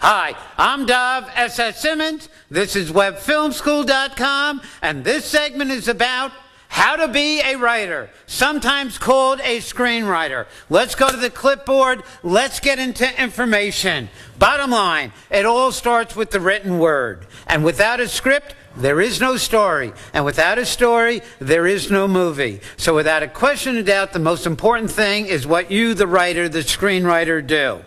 Hi, I'm Dov S.S. Simens. This is webfilmschool.com, and this segment is about how to be a writer, sometimes called a screenwriter. Let's go to the clipboard. Let's get into information. Bottom line, it all starts with the written word. And without a script, there is no story. And without a story, there is no movie. So without a question or doubt, the most important thing is what you, the writer, the screenwriter, do.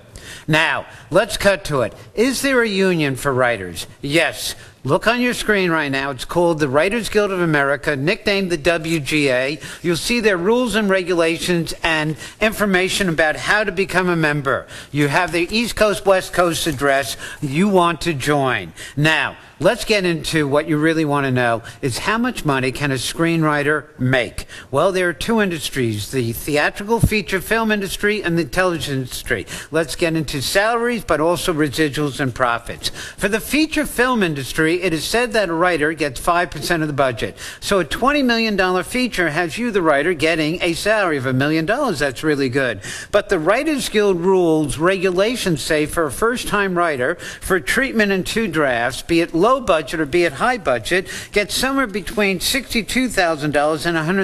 Now, let's cut to it. Is there a union for writers? Yes. Look on your screen right now. It's called the Writers Guild of America, nicknamed the WGA. You'll see their rules and regulations and information about how to become a member. You have the East Coast, West Coast address. You want to join. Now, let's get into what you really want to know is how much money can a screenwriter make? Well, there are two industries, the theatrical feature film industry and the television industry. Let's get into salaries, but also residuals and profits. For the feature film industry, it is said that a writer gets 5% of the budget. So a $20 million feature has you, the writer, getting a salary of $1 million. That's really good. But the Writers Guild rules, regulations say for a first-time writer, for treatment in two drafts, be it low budget or be it high budget, gets somewhere between $62,000 and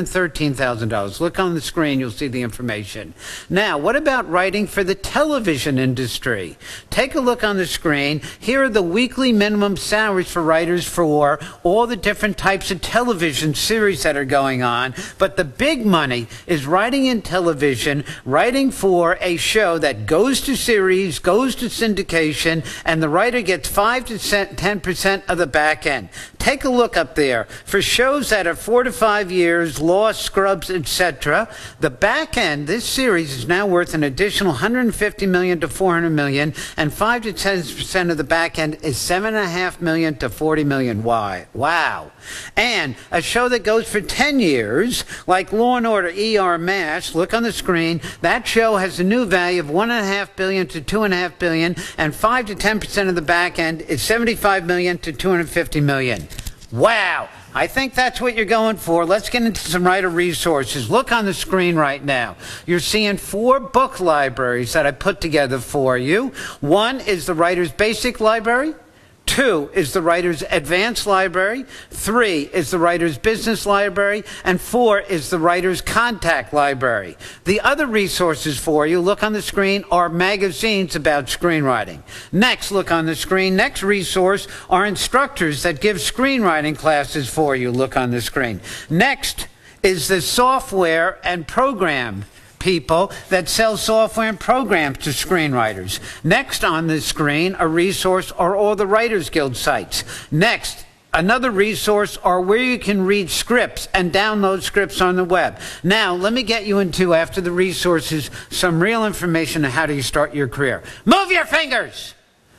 $113,000. Look on the screen, you'll see the information. Now, what about writing for the television industry? Take a look on the screen. Here are the weekly minimum salaries for writers for all the different types of television series that are going on, but the big money is writing in television, writing for a show that goes to series, goes to syndication, and the writer gets 5 to 10% of the back end. Take a look up there. For shows that are 4 to 5 years, Lost, Scrubs, etc., the back end, this series is now worth an additional $150 million to $400 million, and 5 to 10% of the back end is $7.5 million to $40 million. Why? Wow. And a show that goes for 10 years, like Law & Order, ER, MASH, look on the screen, that show has a new value of $1.5 billion to $2.5 billion, and 5 to 10% of the back end is $75 million to $250 million. Wow. I think that's what you're going for. Let's get into some writer resources. Look on the screen right now. You're seeing 4 book libraries that I put together for you. One is the Writer's Basic Library. 2 is the Writer's Advanced Library, 3 is the Writer's Business Library, and 4 is the Writer's Contact Library. The other resources for you, look on the screen, are magazines about screenwriting. Next, look on the screen, next resource are instructors that give screenwriting classes for you, look on the screen. Next is the software and program people that sell software and programs to screenwriters. Next on the screen, a resource are all the Writers Guild sites. Next, another resource are where you can read scripts and download scripts on the web. Now, let me get you into, after the resources, some real information on how do you start your career. Move your fingers!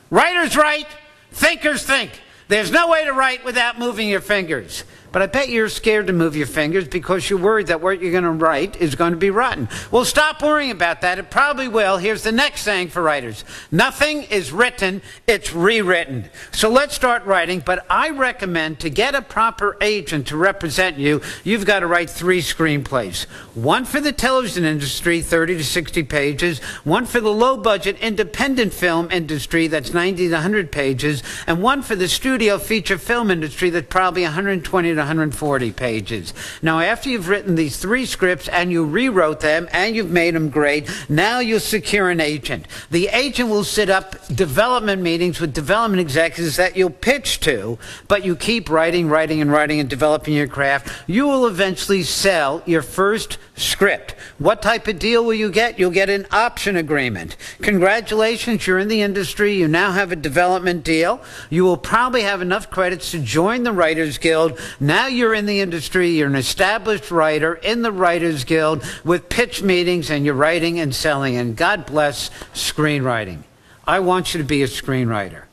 Writers write, thinkers think. There's no way to write without moving your fingers. But I bet you're scared to move your fingers because you're worried that what you're going to write is going to be rotten. Well, stop worrying about that. It probably will. Here's the next saying for writers. Nothing is written, it's rewritten. So let's start writing, but I recommend to get a proper agent to represent you, you've got to write 3 screenplays. One for the television industry, 30 to 60 pages. One for the low-budget independent film industry, that's 90 to 100 pages. And one for the studio feature film industry, that's probably 120 to 140 pages. Now, after you've written these 3 scripts and you rewrote them and you've made them great, now you'll secure an agent. The agent will sit up development meetings with development executives that you'll pitch to, but you keep writing and developing your craft. You will eventually sell your first script. What type of deal will you get? You'll get an option agreement. Congratulations, you're in the industry. You now have a development deal. You will probably have enough credits to join the Writers Guild. Now you're in the industry, you're an established writer in the Writers Guild with pitch meetings, and you're writing and selling, and God bless screenwriting. I want you to be a screenwriter.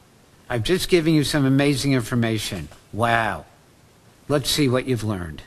I've just given you some amazing information. Wow. Let's see what you've learned.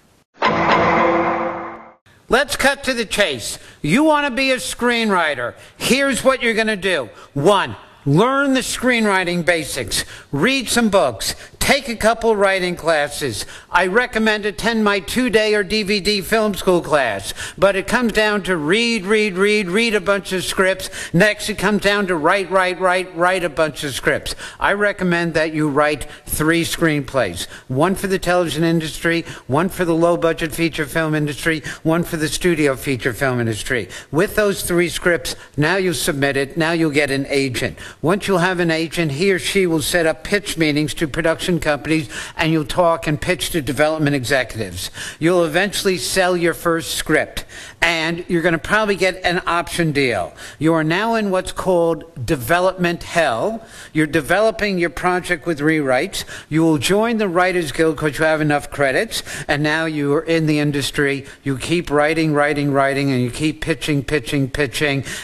Let's cut to the chase. You want to be a screenwriter. Here's what you're going to do. 1. Learn the screenwriting basics. Read some books. Take a couple writing classes. I recommend attend my 2-day or DVD film school class. But it comes down to read a bunch of scripts. Next, it comes down to write a bunch of scripts. I recommend that you write 3 screenplays. 1 for the television industry, 1 for the low-budget feature film industry, 1 for the studio feature film industry. With those 3 scripts, now you submit it, now you'll get an agent. Once you have an agent, he or she will set up pitch meetings to production companies, and you'll talk and pitch to development executives. You'll eventually sell your first script, and you're going to probably get an option deal. You are now in what's called development hell. You're developing your project with rewrites. You will join the Writers Guild because you have enough credits, and now you are in the industry. You keep writing, and you keep pitching,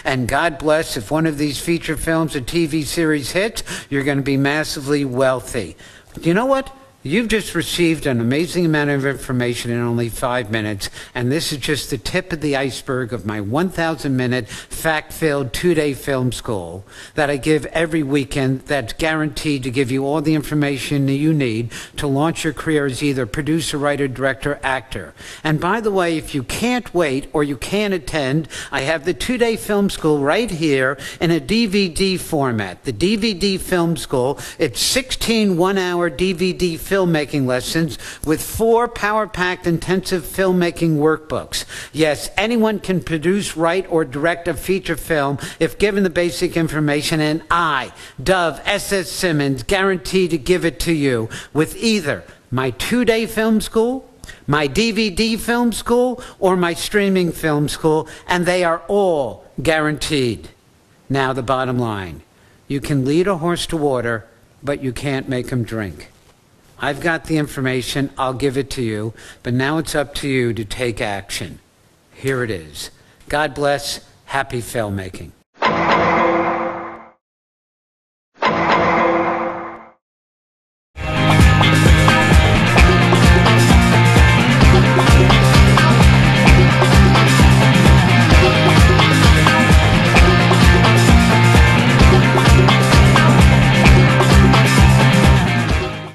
and God bless, if one of these feature films or TV series hits, you're going to be massively wealthy. You know what? You've just received an amazing amount of information in only 5 minutes, and this is just the tip of the iceberg of my 1,000-minute fact-filled 2-day film school that I give every weekend that's guaranteed to give you all the information that you need to launch your career as either producer, writer, director, actor. And by the way, if you can't wait or you can't attend, I have the 2-day film school right here in a DVD format. The DVD film school, it's 16 one-hour DVD filmmaking lessons with 4 power-packed intensive filmmaking workbooks. Yes, anyone can produce, write, or direct a feature film if given the basic information, and I, Dov S.S. Simens, guarantee to give it to you with either my 2-day film school, my DVD film school, or my streaming film school, and they are all guaranteed. Now the bottom line, you can lead a horse to water, but you can't make him drink. I've got the information, I'll give it to you, but now it's up to you to take action. Here it is. God bless, happy filmmaking.